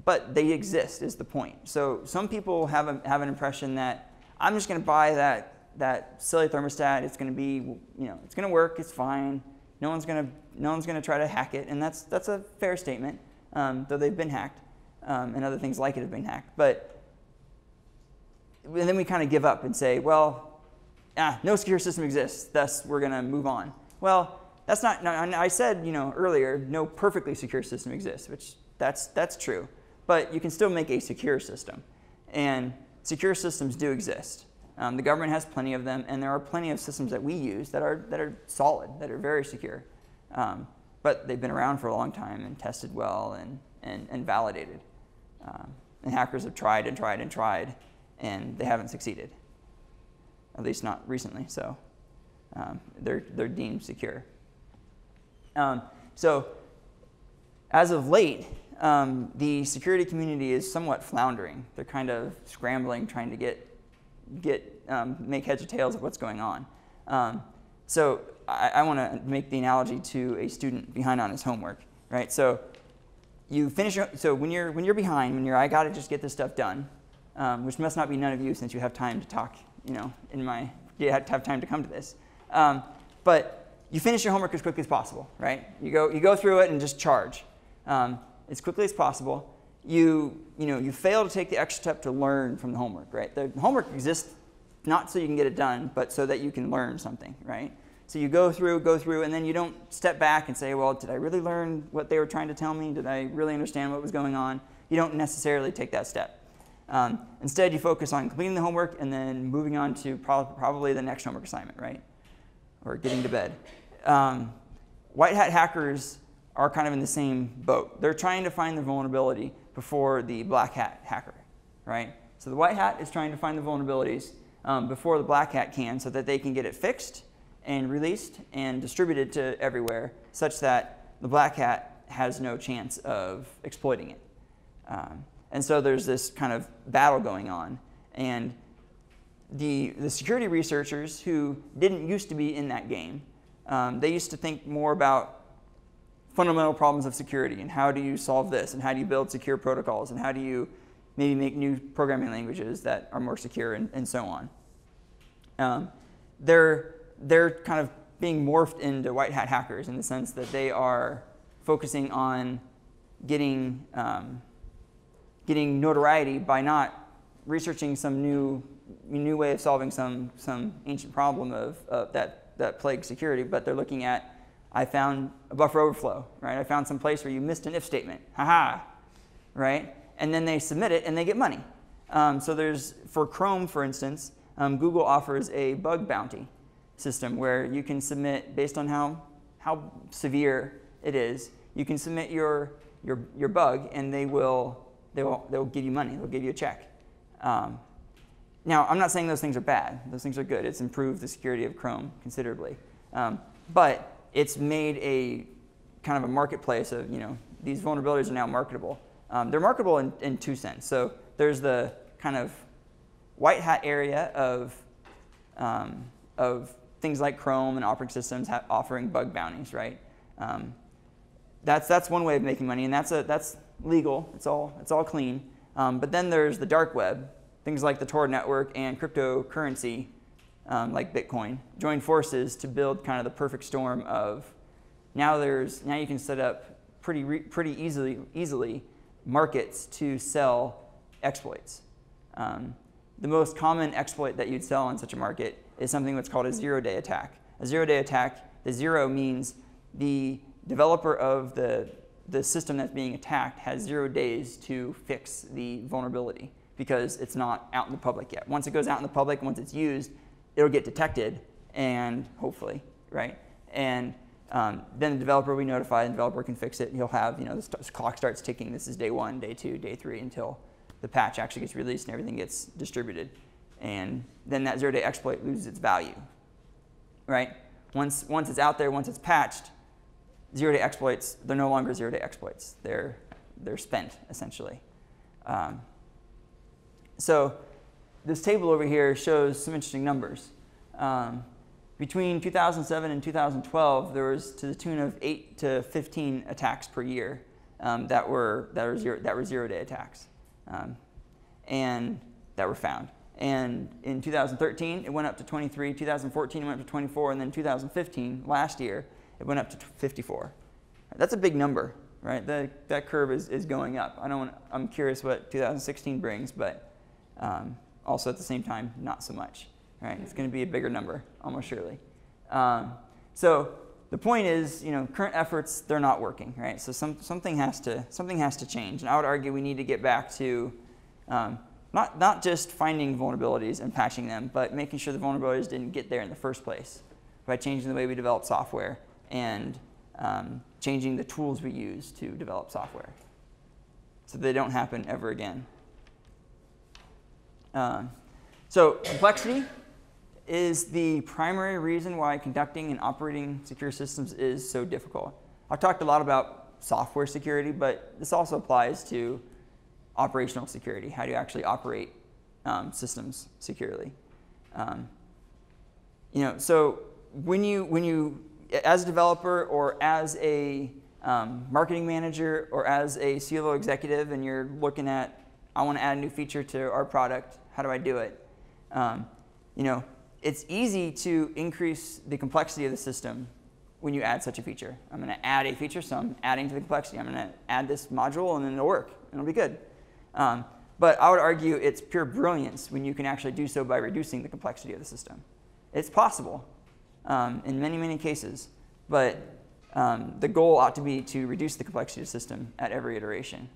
But they exist is the point. So some people have, a, have an impression that I'm just going to buy that, that silly thermostat. It's going to be, you know, it's going to work. It's fine. No one's going to, no one's going to try to hack it. And that's, that's a fair statement, um, though they've been hacked, um, and other things like it have been hacked. But and then we kind of give up and say, well, ah, no secure system exists, thus we're going to move on. Well, that's not, I said, you know, earlier, no perfectly secure system exists, which that's, that's true. But you can still make a secure system. And secure systems do exist. Um, the government has plenty of them, and there are plenty of systems that we use that are, that are solid, that are very secure. Um, but they've been around for a long time and tested well and, and, and validated. Um, and hackers have tried and tried and tried, and they haven't succeeded, at least not recently. So um, they're, they're deemed secure. Um, so as of late, um, the security community is somewhat floundering. They're kind of scrambling, trying to get, get um, make heads or tails of what's going on. Um, so I, I want to make the analogy to a student behind on his homework, right? So you finish. Your, so when you're when you're behind, when you're I gotta just get this stuff done, um, which must not be none of you since you have time to talk. You know, in my you have to have time to come to this, um, but. You finish your homework as quickly as possible, right? You go, you go through it and just charge um, as quickly as possible. You, you know, you fail to take the extra step to learn from the homework, right? The homework exists not so you can get it done, but so that you can learn something, right? So you go through, go through, and then you don't step back and say, well, did I really learn what they were trying to tell me? Did I really understand what was going on? You don't necessarily take that step. Um, instead, you focus on completing the homework and then moving on to pro- probably the next homework assignment, right? Or getting to bed. Um, white hat hackers are kind of in the same boat. They're trying to find the vulnerability before the black hat hacker, right? So the white hat is trying to find the vulnerabilities um, before the black hat can, so that they can get it fixed and released and distributed to everywhere, such that the black hat has no chance of exploiting it. Um, and so there's this kind of battle going on, and the the security researchers who didn't used to be in that game. Um, they used to think more about fundamental problems of security and how do you solve this and how do you build secure protocols and how do you maybe make new programming languages that are more secure and, and so on. Um, they're, they're kind of being morphed into white hat hackers in the sense that they are focusing on getting, um, getting notoriety by not researching some new, new way of solving some, some ancient problem of, of that that plague security, but they're looking at, I found a buffer overflow, right? I found some place where you missed an if statement, haha, right? And then they submit it and they get money. Um, so there's, for Chrome, for instance, um, Google offers a bug bounty system where you can submit, based on how, how severe it is, you can submit your, your, your bug and they will, they, will, they will give you money, they'll give you a check. Um, Now, I'm not saying those things are bad. Those things are good. It's improved the security of Chrome considerably. Um, but it's made a kind of a marketplace of, you know, these vulnerabilities are now marketable. Um, they're marketable in, in two senses. So there's the kind of white hat area of, um, of things like Chrome and operating systems ha offering bug bounties, right? Um, that's, that's one way of making money, and that's, a, that's legal. It's all, it's all clean. Um, but then there's the dark web. Things like the Tor network and cryptocurrency, um, like Bitcoin, join forces to build kind of the perfect storm of now. There's now you can set up pretty re, pretty easily easily markets to sell exploits. Um, the most common exploit that you'd sell on such a market is something that's called a zero-day attack. A zero-day attack. The zero means the developer of the the system that's being attacked has zero days to fix the vulnerability, because it's not out in the public yet. Once it goes out in the public, once it's used, it'll get detected, and hopefully, right? And um, then the developer will be notified, and the developer can fix it, and he'll have, you know, the st clock starts ticking. This is day one, day two, day three, until the patch actually gets released and everything gets distributed. And then that zero-day exploit loses its value, right? Once, once it's out there, once it's patched, zero-day exploits, they're no longer zero-day exploits. They're, they're spent, essentially. Um, So this table over here shows some interesting numbers. Um, between two thousand seven and two thousand twelve, there was to the tune of eight to fifteen attacks per year um, that were that were zero that were zero-day attacks, um, and that were found. And in two thousand thirteen, it went up to twenty-three. two thousand fourteen, it went up to twenty-four, and then two thousand fifteen, last year, it went up to fifty-four. That's a big number, right? The, that curve is is going up. I don't want, I'm curious what two thousand sixteen brings, but Um, also at the same time, not so much. right? It's going to be a bigger number, almost surely. Um, so the point is, you know, current efforts, they're not working, right? So some, something has to something has to change, and I would argue we need to get back to um, not not just finding vulnerabilities and patching them, but making sure the vulnerabilities didn't get there in the first place by changing the way we develop software and um, changing the tools we use to develop software, so they don't happen ever again. Uh, so complexity is the primary reason why conducting and operating secure systems is so difficult. I've talked a lot about software security, but this also applies to operational security. How do you actually operate um, systems securely? Um, you know, so when you when you as a developer or as a um, marketing manager or as a C L O executive, and you're looking at, I want to add a new feature to our product. How do I do it? Um, you know, it's easy to increase the complexity of the system when you add such a feature. I'm going to add a feature, so I'm adding to the complexity. I'm going to add this module, and then it'll work, and it'll be good. Um, but I would argue it's pure brilliance when you can actually do so by reducing the complexity of the system. It's possible um, in many, many cases, but um, the goal ought to be to reduce the complexity of the system at every iteration.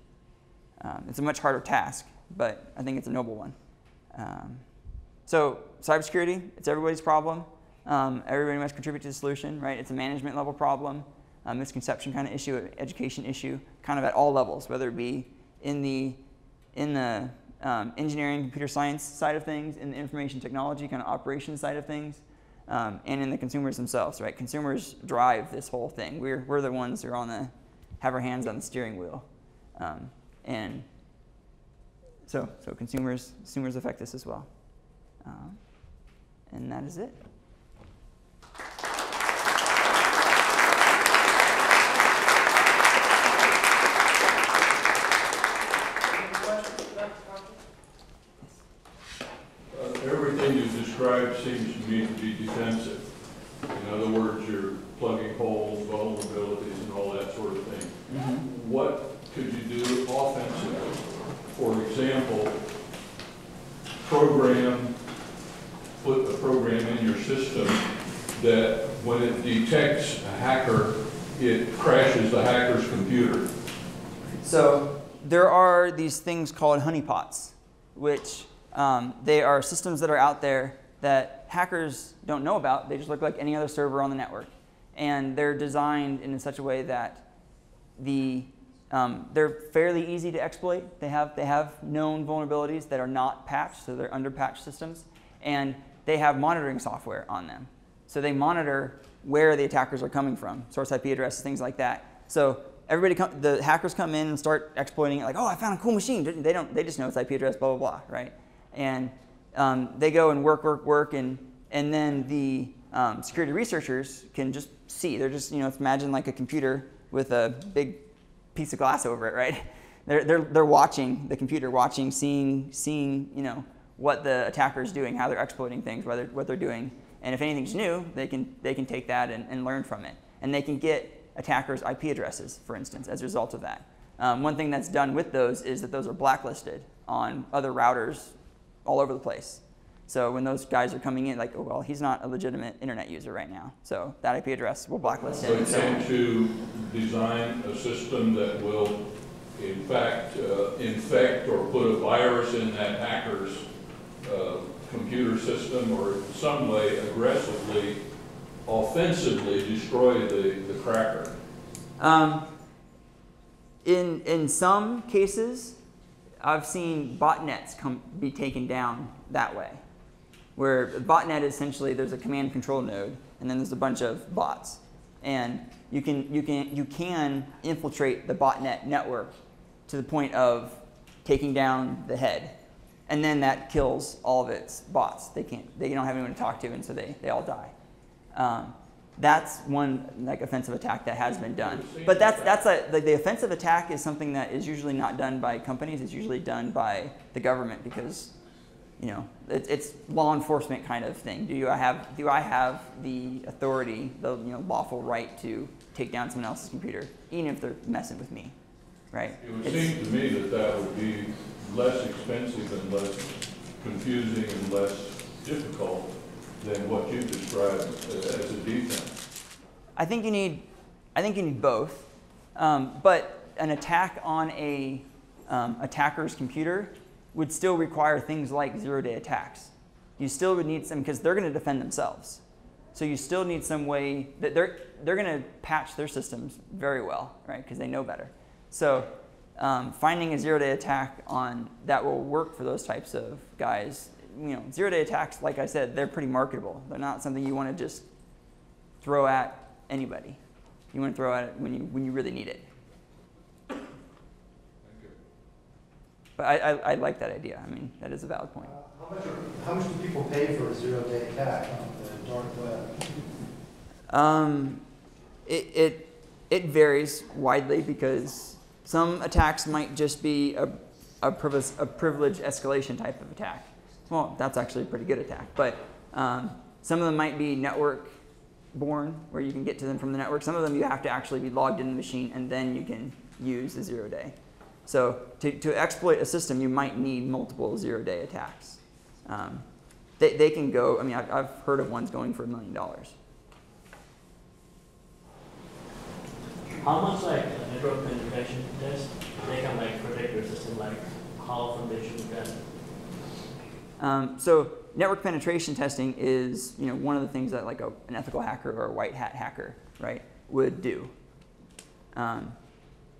Um, it's a much harder task, but I think it's a noble one. Um, so cybersecurity, it's everybody's problem. Um, everybody must contribute to the solution, right? It's a management level problem, a misconception kind of issue, an education issue, kind of at all levels, whether it be in the, in the um, engineering, computer science side of things, in the information technology kind of operations side of things, um, and in the consumers themselves, right? Consumers drive this whole thing. We're, we're the ones who are on the, have our hands on the steering wheel. Um, And so, so consumers, consumers affect this as well. Um, and that is it. Uh, everything you described seems to me to be defensive. In other words, you're plugging holes, vulnerabilities, and all that sort of thing. Mm-hmm. What could you do offensively? For example, program, put a program in your system that when it detects a hacker, it crashes the hacker's computer. So there are these things called honeypots, which um, they are systems that are out there that hackers don't know about. They just look like any other server on the network. And they're designed in such a way that the Um, they're fairly easy to exploit. They have, they have known vulnerabilities that are not patched, so they're under-patched systems. And they have monitoring software on them. So they monitor where the attackers are coming from, source I P addresses, things like that. So everybody, com the hackers come in and start exploiting it like, oh, I found a cool machine. They, don't, they just know it's I P address, blah, blah, blah, right? And um, they go and work, work, work, and, and then the um, security researchers can just see. They're just, you know, imagine like a computer with a big piece of glass over it, right? They're, they're, they're watching the computer, watching, seeing, seeing, you know, what the attacker is doing, how they're exploiting things, what they're, what they're doing. And if anything's new, they can, they can take that and, and learn from it. And they can get attackers' I P addresses, for instance, as a result of that. Um, one thing that's done with those is that those are blacklisted on other routers all over the place. So when those guys are coming in, like, oh, well, he's not a legitimate internet user right now. So that I P address will blacklist him. So you tend to design a system that will, in fact, uh, infect or put a virus in that hacker's uh, computer system, or in some way aggressively, offensively destroy the, the cracker. Um, in, in some cases, I've seen botnets come, be taken down that way. Where a botnet is essentially, there's a command control node, and then there's a bunch of bots, and you can you can you can infiltrate the botnet network to the point of taking down the head, and then that kills all of its bots. They can't they don't have anyone to talk to, and so they they all die. Um, that's one like offensive attack that has been done. But that's that's a, the, the offensive attack is something that is usually not done by companies. It's usually done by the government because, you know, it, it's law enforcement kind of thing. Do you I have do I have the authority, the you know lawful right to take down someone else's computer, even if they're messing with me, right? It would it's, seem to me that that would be less expensive and less confusing and less difficult than what you described as a defense? I think you need, I think you need both. Um, but an attack on a um, attacker's computer would still require things like zero-day attacks. You still would need some, because they're going to defend themselves. So you still need some way that they're they're going to patch their systems very well, right? Because they know better. So um, finding a zero-day attack on that will work for those types of guys. You know, zero-day attacks, like I said, they're pretty marketable. They're not something you want to just throw at anybody. You want to throw at it when you when you really need it. But I, I, I like that idea. I mean, that is a valid point. Uh, how, much are, how much do people pay for a zero-day attack on the dark web? Um, it, it, it varies widely, because some attacks might just be a, a, privilege, a privilege escalation type of attack. Well, that's actually a pretty good attack. But um, some of them might be network-borne, where you can get to them from the network. Some of them you have to actually be logged in the machine, and then you can use the zero-day. So to, to exploit a system, you might need multiple zero-day attacks. Um, they, they can go, I mean, I've, I've heard of ones going for a million dollars. How much like a network penetration test, they can like protect your system, like how foundation can? Um, so network penetration testing is, you know, one of the things that like a, an ethical hacker or a white hat hacker, right, would do. Um,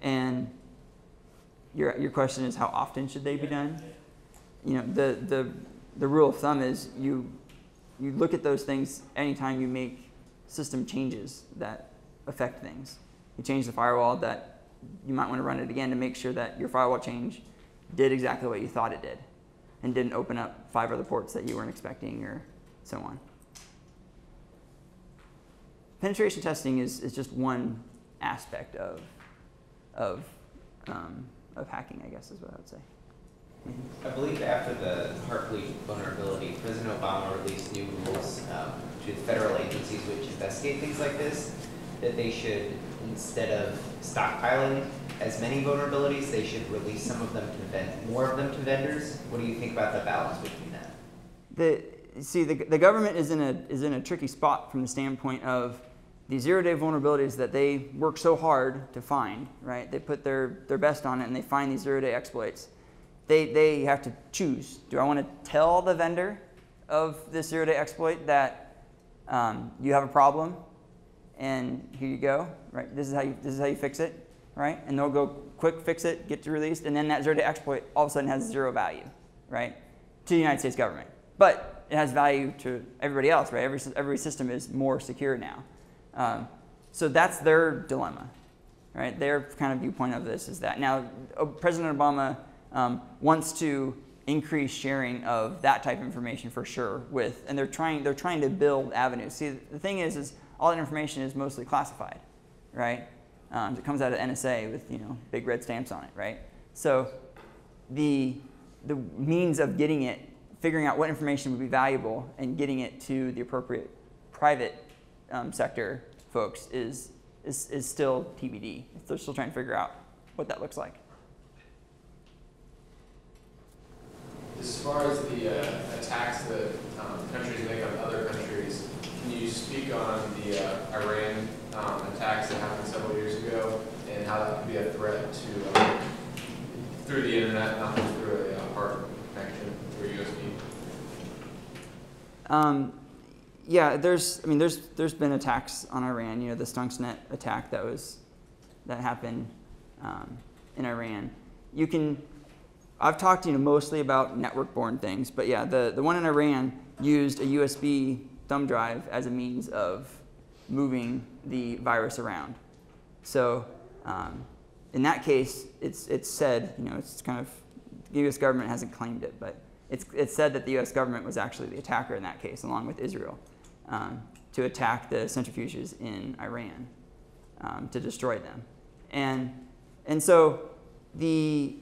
and Your, your question is, how often should they be done? You know, the, the, the rule of thumb is you, you look at those things anytime you make system changes that affect things. You change the firewall, that you might want to run it again to make sure that your firewall change did exactly what you thought it did and didn't open up five other ports that you weren't expecting or so on. Penetration testing is, is just one aspect of, of um, of hacking, I guess, is what I would say. Mm-hmm. I believe after the Heartbleed vulnerability, President Obama released new rules um, to federal agencies which investigate things like this, that they should, instead of stockpiling as many vulnerabilities, they should release some of them to vend more of them to vendors. What do you think about the balance between that? The, see, the, the government is in, a, is in a tricky spot from the standpoint of the zero-day vulnerabilities that they work so hard to find, right? They put their, their best on it, and they find these zero-day exploits. They, they have to choose. Do I want to tell the vendor of this zero-day exploit that um, you have a problem, and here you go, right? This is how you, this is how you fix it, right? And they'll go quick, fix it, get to released, and then that zero-day exploit all of a sudden has zero value, right, to the United States government. But it has value to everybody else, right? Every, every system is more secure now. Um, so that's their dilemma, right? Their kind of viewpoint of this is that. Now, President Obama um, wants to increase sharing of that type of information for sure with, and they're trying, they're trying to build avenues. See, the thing is, is all that information is mostly classified, right? Um, it comes out of N S A with, you know, big red stamps on it, right? So the, the means of getting it, figuring out what information would be valuable and getting it to the appropriate private Um, sector folks is, is, is still T B D. They're still trying to figure out what that looks like. As far as the uh, attacks that um, countries make on other countries, can you speak on the uh, Iran um, attacks that happened several years ago and how that could be a threat to uh, through the internet, not just through a hard connection through U S B? Um, Yeah, there's. I mean, there's. There's been attacks on Iran. You know, the Stuxnet attack that was, that happened um, in Iran. You can. I've talked, you know, mostly about network-borne things, but yeah, the the one in Iran used a U S B thumb drive as a means of moving the virus around. So um, in that case, it's it's said. You know, it's kind of the U S government hasn't claimed it, but it's it's said that the U S government was actually the attacker in that case, along with Israel. Um, to attack the centrifuges in Iran, um, to destroy them. And, and so the,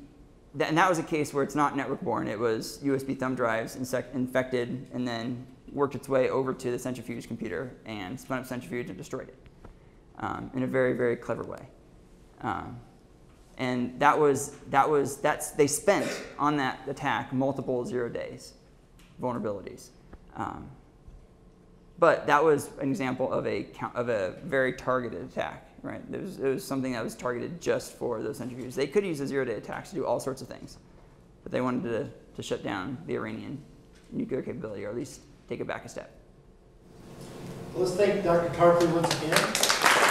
th and that was a case where it's not network-borne. It was U S B thumb drives infected and then worked its way over to the centrifuge computer and spun up centrifuge and destroyed it um, in a very, very clever way. Um, and that was, that was, that's, they spent on that attack multiple zero days, vulnerabilities. Um, But that was an example of a of a very targeted attack, right? It was, it was something that was targeted just for those centrifuges. They could use a zero-day attack to do all sorts of things, but they wanted to, to shut down the Iranian nuclear capability, or at least take it back a step. Well, let's thank Doctor Tarpley once again.